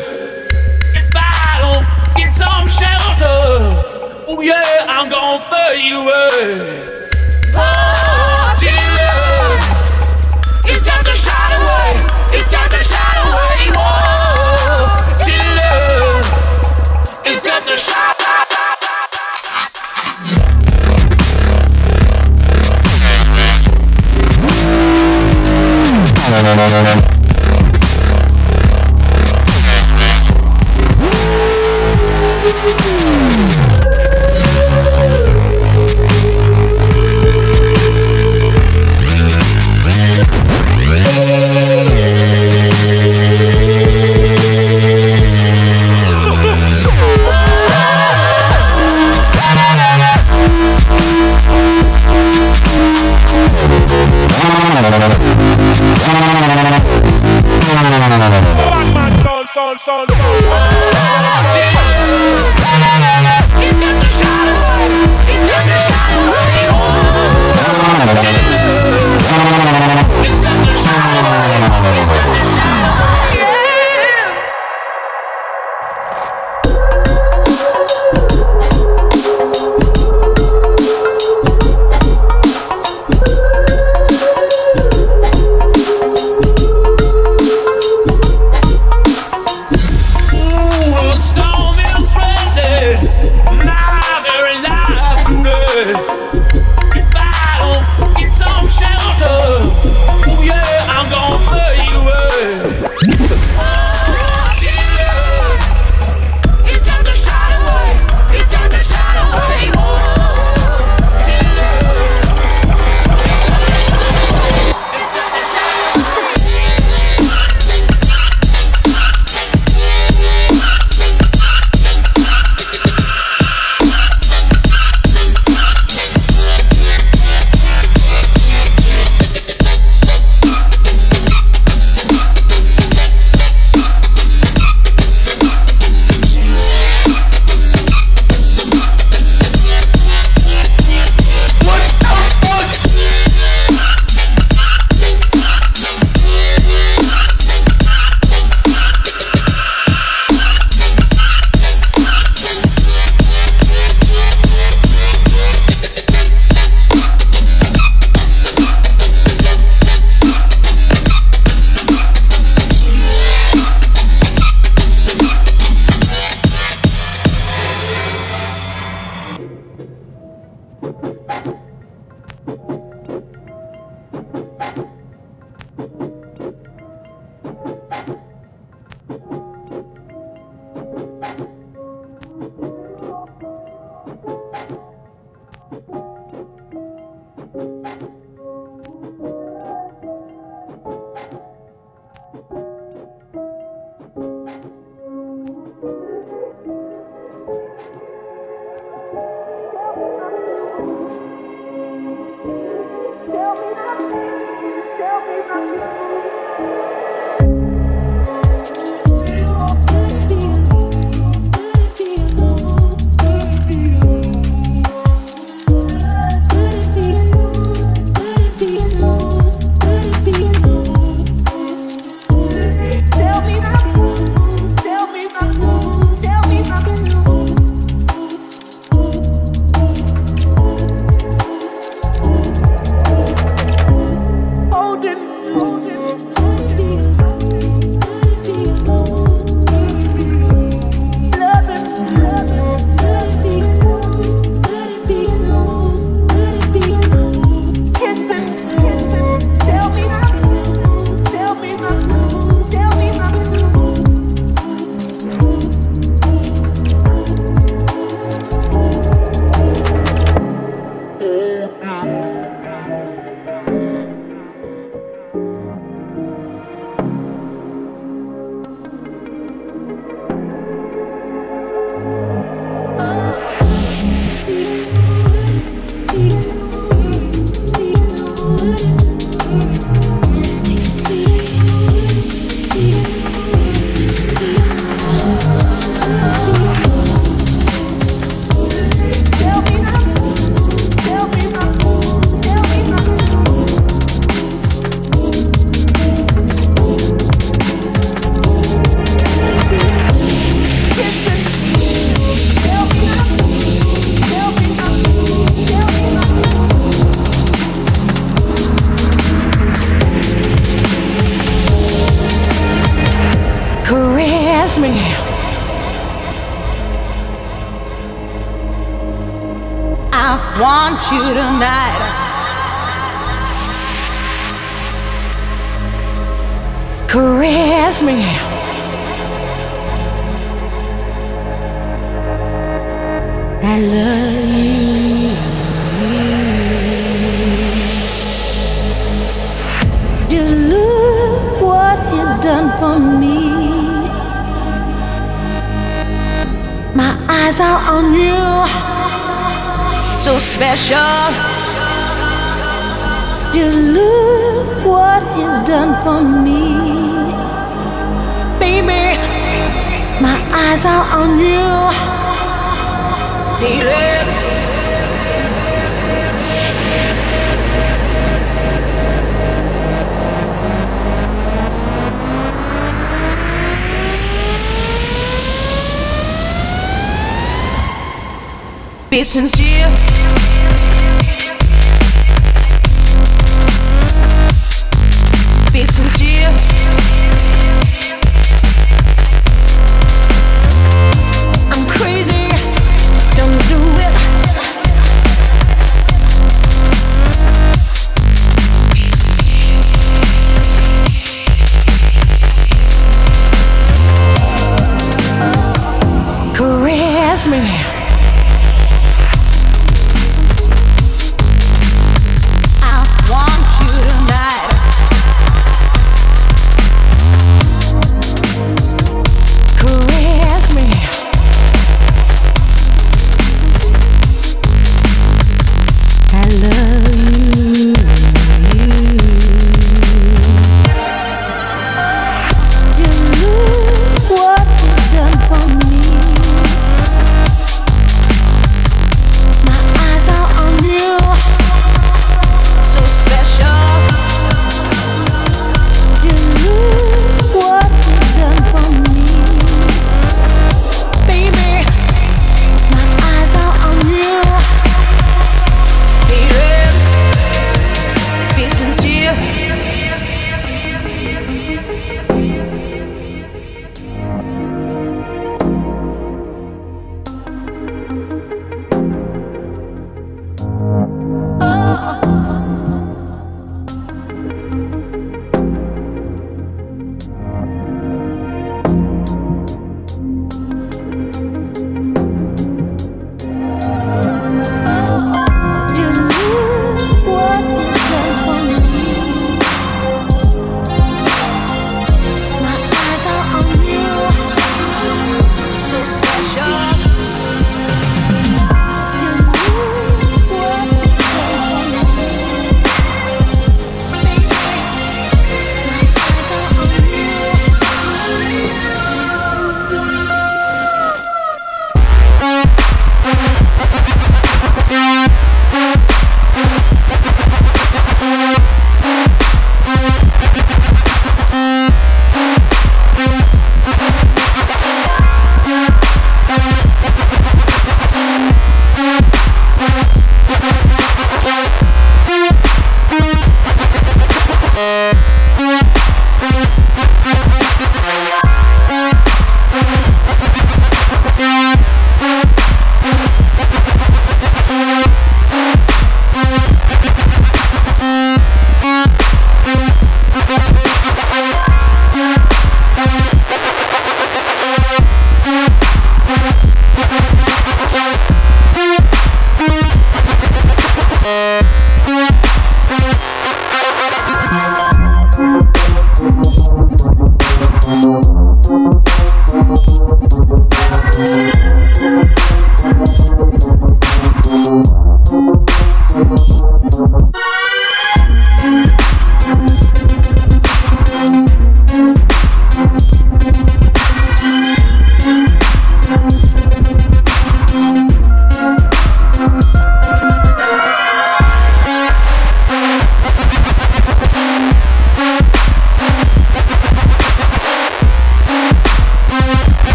If I don't get some shelter, oh yeah, I'm gonna fade away. Oh dear, it's time to shine away. It's time to shine away. Oh dear, it's time to shine. I want you tonight. Caress me. I love you. Just look what he's done for me. My eyes are on you, so special. Just look what he's done for me, baby. My eyes are on you. Feel it. Be sincere. Be sincere. I'm crazy. Don't do it. Be sincere. Caress me.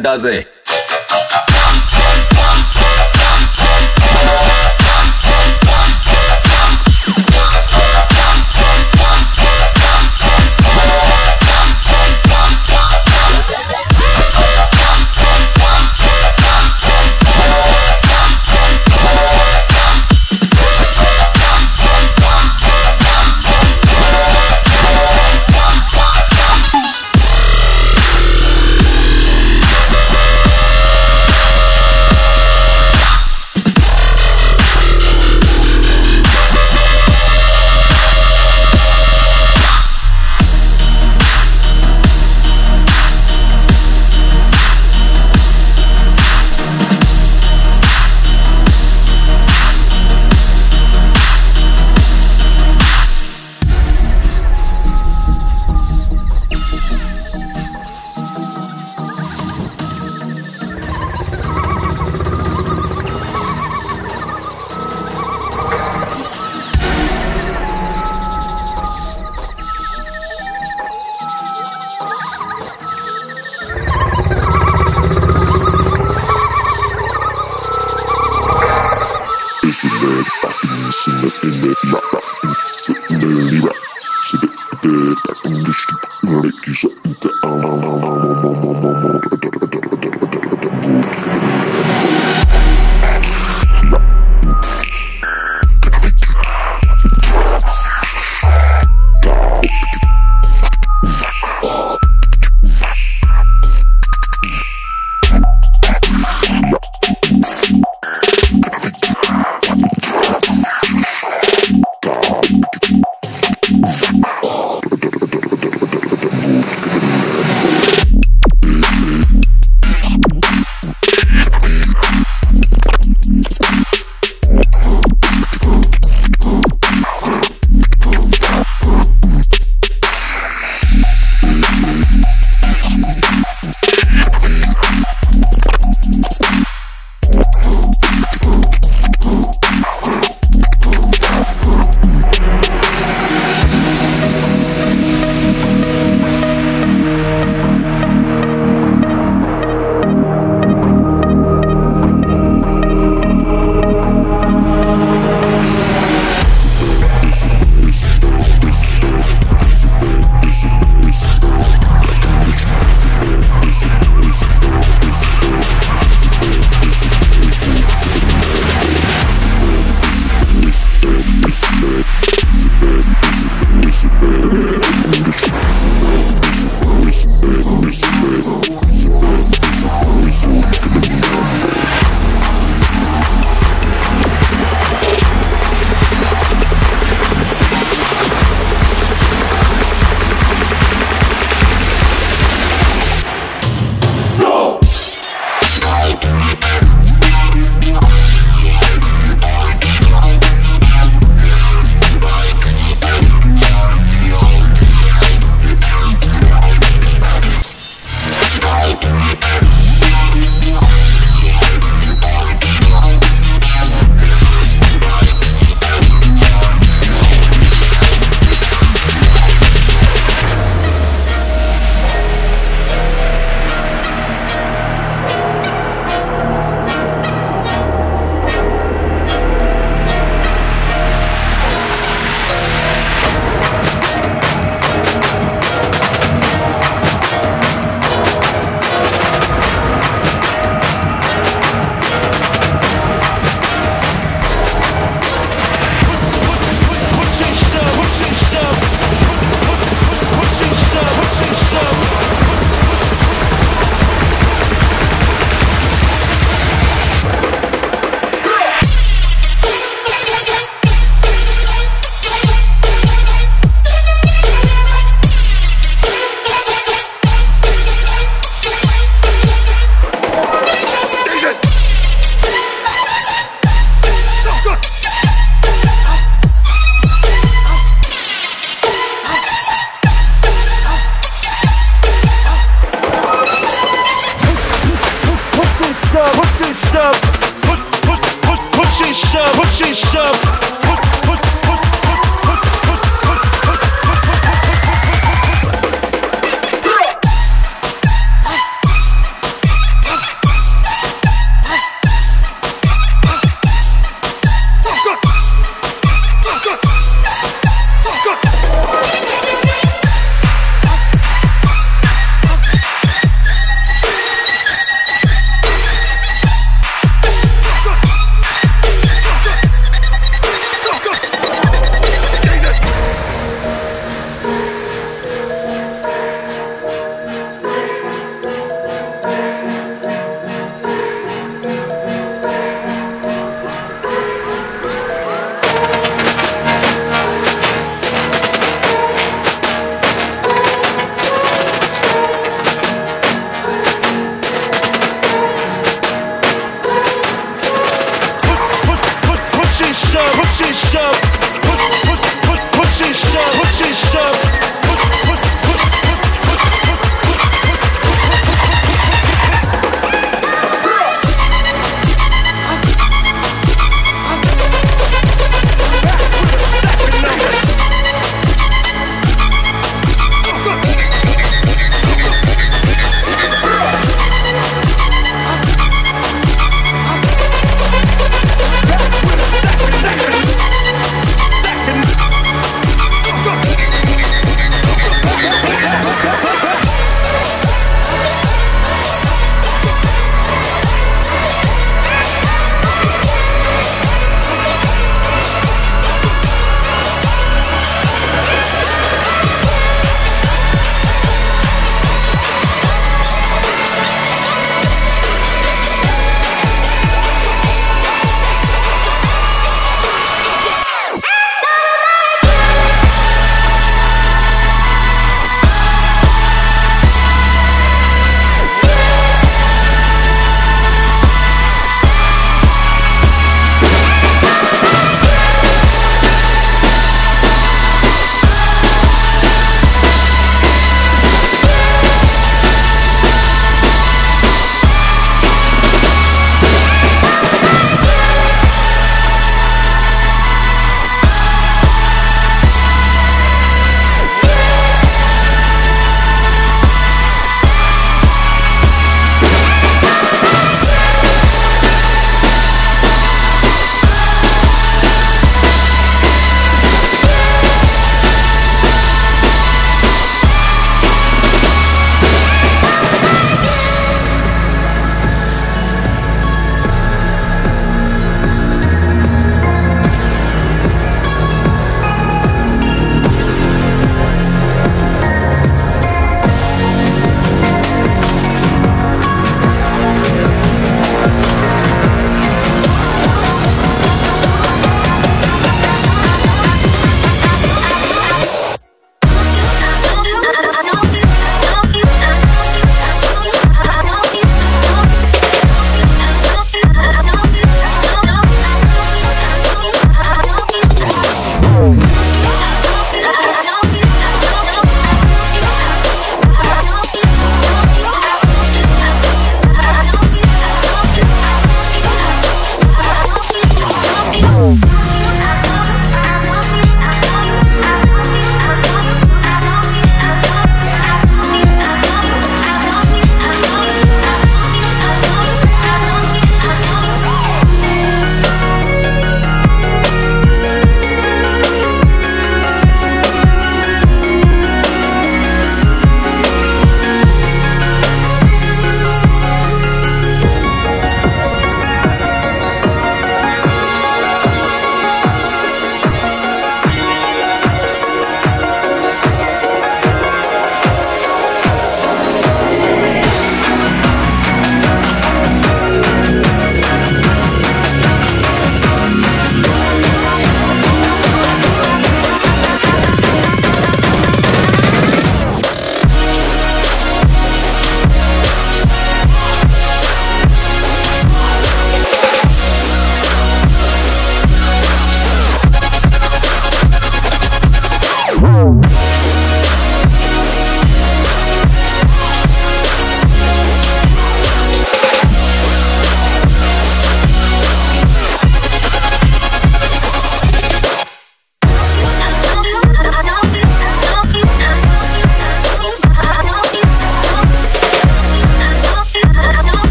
does it.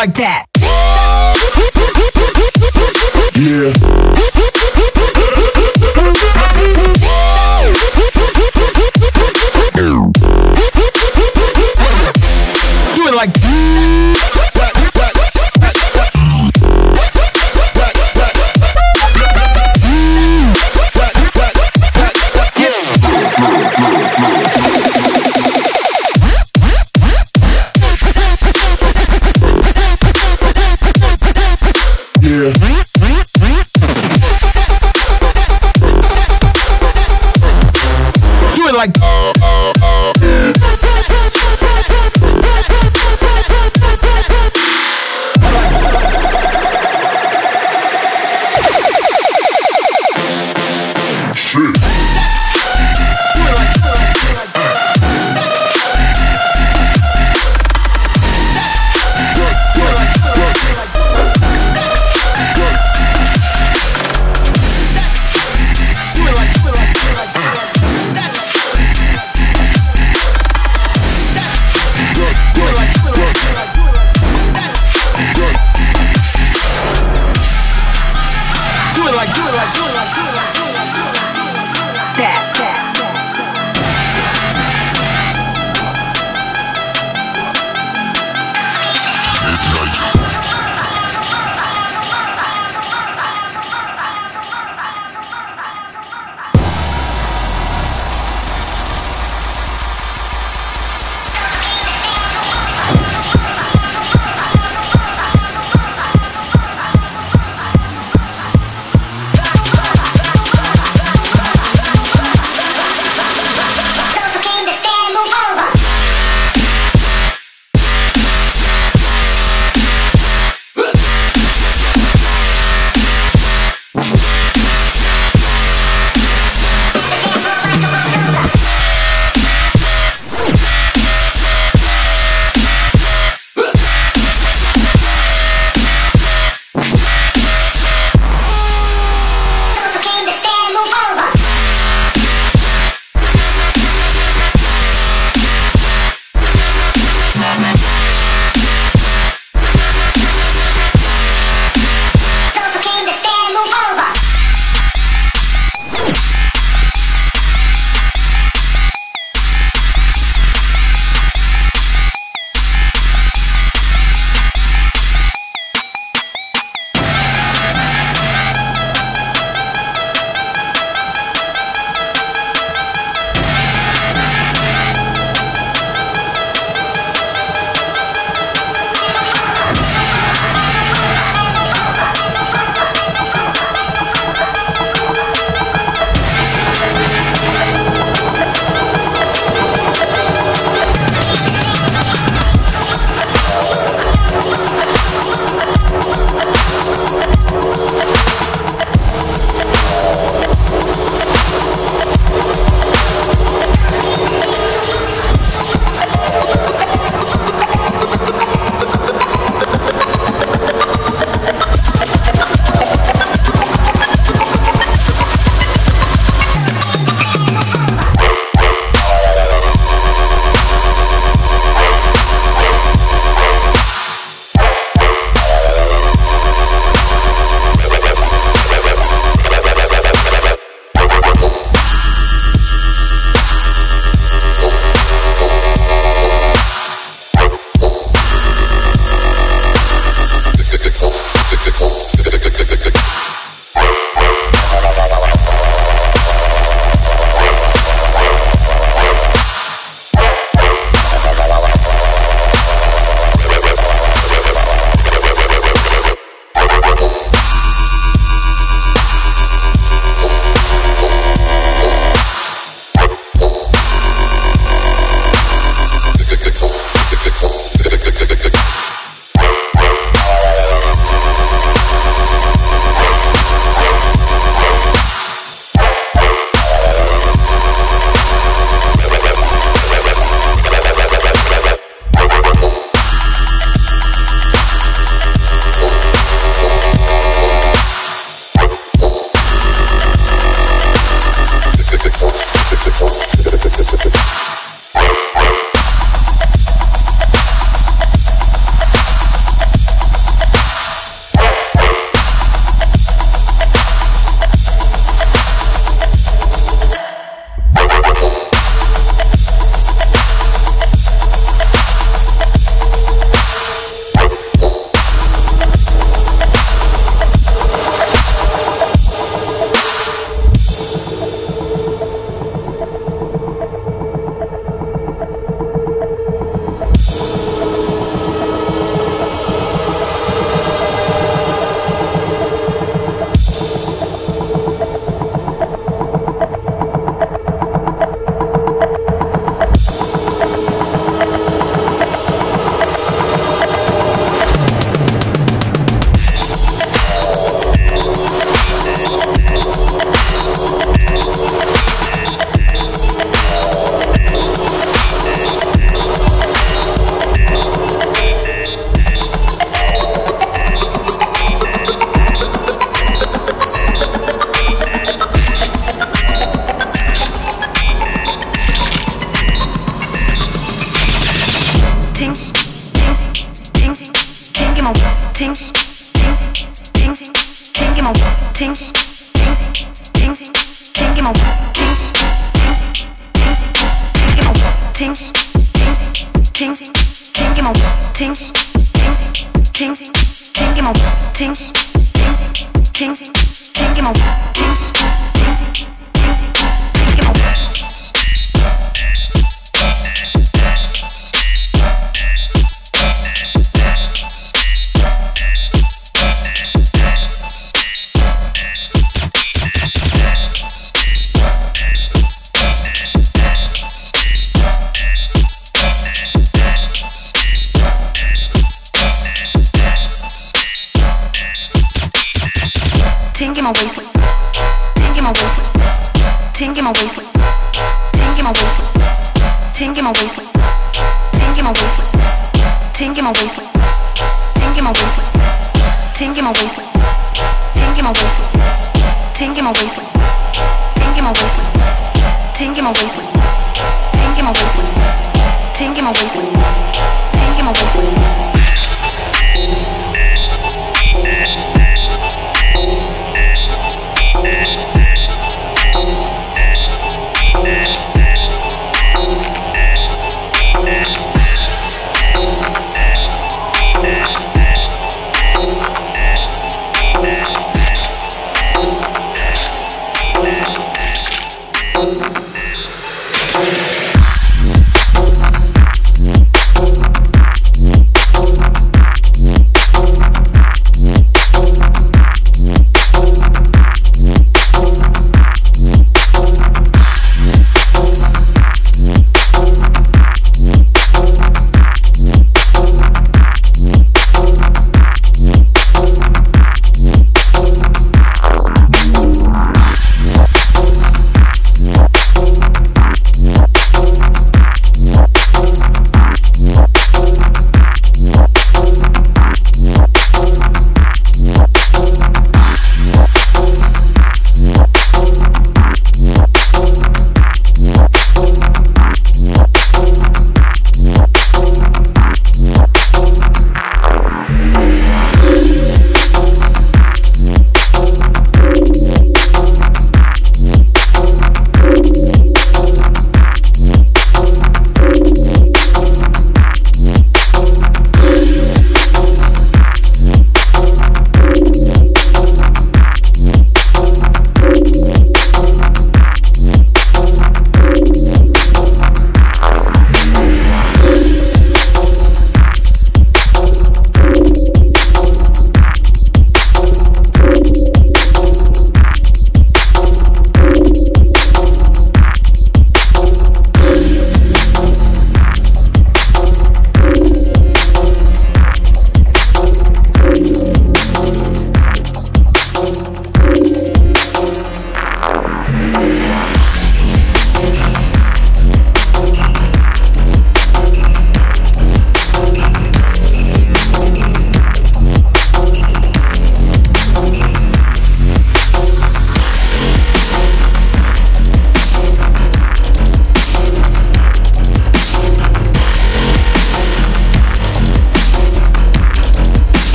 like that. Yeah. Do it like like ting, ting, ting, ting in my ting, ting, ting, ting in my ting, ting, ting, ting in my ting, ting, ting, ting in my ting, ting, ting, ting in my ting, ting, ting, ting in my. Ting in my waistline, ting in my waistline, ting in my waistline, ting in my waistline, ting in my waistline, ting in my waistline, ting in my waistline, ting in my waistline, ting in my waistline, ting in my waistline, ting in my waistline, ting in my waistline, ting in my waistline, ting in my waistline, ting in my waistline, ting in my waistline.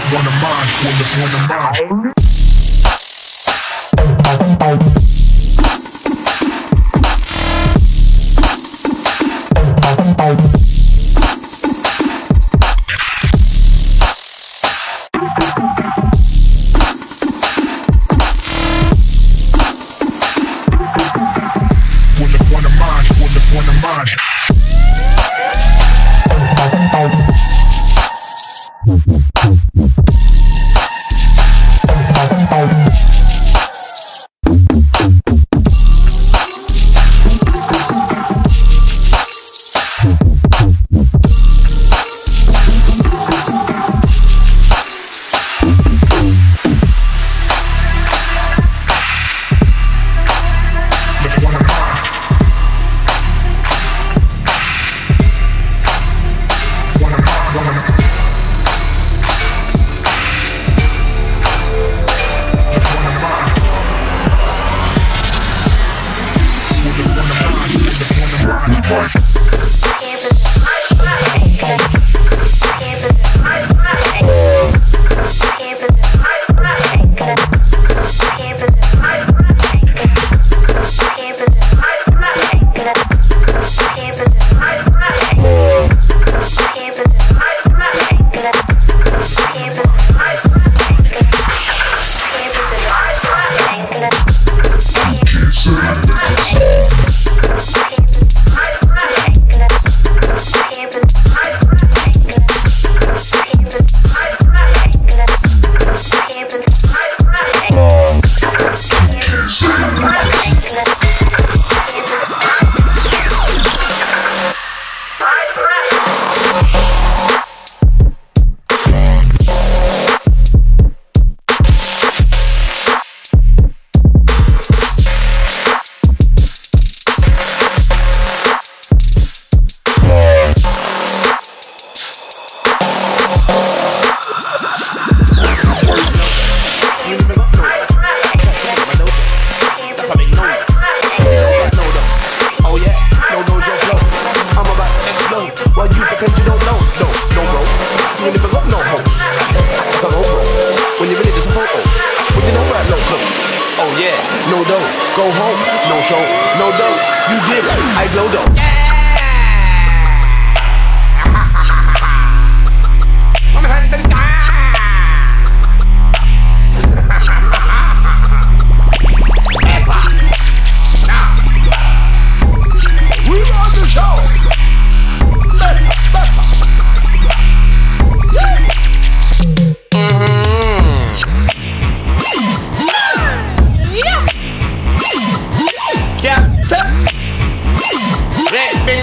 one of mine. Red,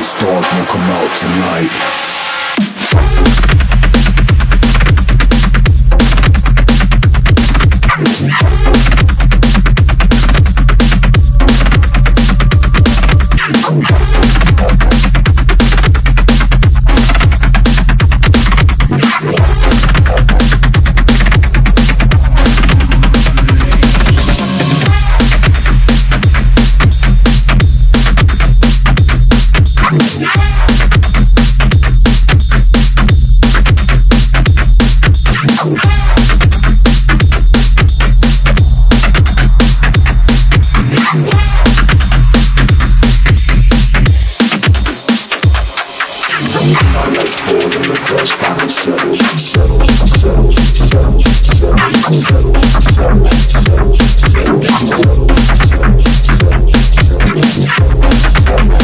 the stars won't come out tonight. Settles.